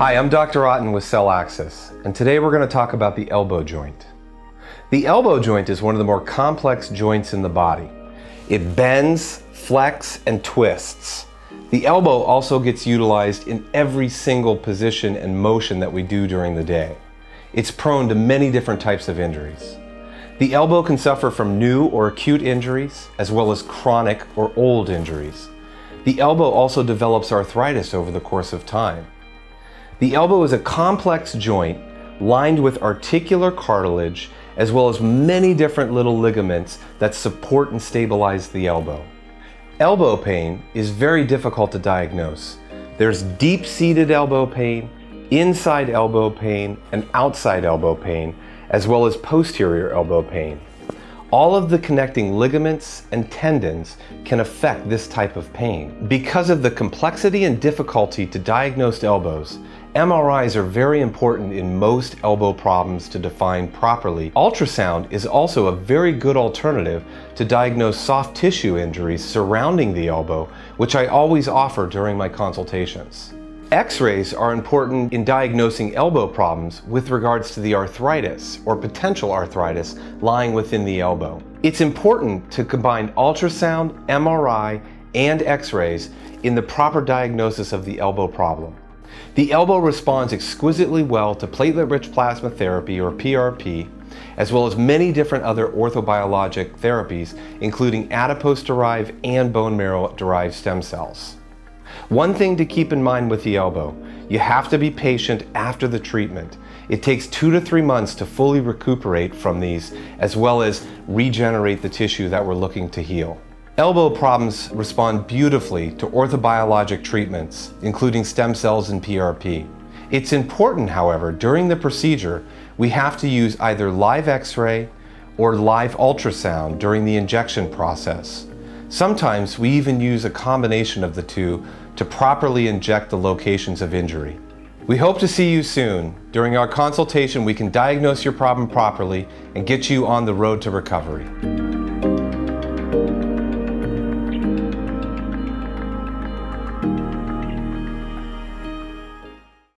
Hi, I'm Dr. Otten with Cellaxys, and today we're going to talk about the elbow joint. The elbow joint is one of the more complex joints in the body. It bends, flexes, and twists. The elbow also gets utilized in every single position and motion that we do during the day. It's prone to many different types of injuries. The elbow can suffer from new or acute injuries, as well as chronic or old injuries. The elbow also develops arthritis over the course of time. The elbow is a complex joint lined with articular cartilage as well as many different little ligaments that support and stabilize the elbow. Elbow pain is very difficult to diagnose. There's deep-seated elbow pain, inside elbow pain, and outside elbow pain, as well as posterior elbow pain. All of the connecting ligaments and tendons can affect this type of pain. Because of the complexity and difficulty to diagnose elbows, MRIs are very important in most elbow problems to define properly. Ultrasound is also a very good alternative to diagnose soft tissue injuries surrounding the elbow, which I always offer during my consultations. X-rays are important in diagnosing elbow problems with regards to the arthritis or potential arthritis lying within the elbow. It's important to combine ultrasound, MRI, and X-rays in the proper diagnosis of the elbow problem. The elbow responds exquisitely well to platelet-rich plasma therapy, or PRP, as well as many different other orthobiologic therapies, including adipose-derived and bone marrow-derived stem cells. One thing to keep in mind with the elbow, you have to be patient after the treatment. It takes 2 to 3 months to fully recuperate from these, as well as regenerate the tissue that we're looking to heal. Elbow problems respond beautifully to orthobiologic treatments, including stem cells and PRP. It's important, however, during the procedure, we have to use either live X-ray or live ultrasound during the injection process. Sometimes we even use a combination of the two to properly inject the locations of injury. We hope to see you soon. During our consultation, we can diagnose your problem properly and get you on the road to recovery.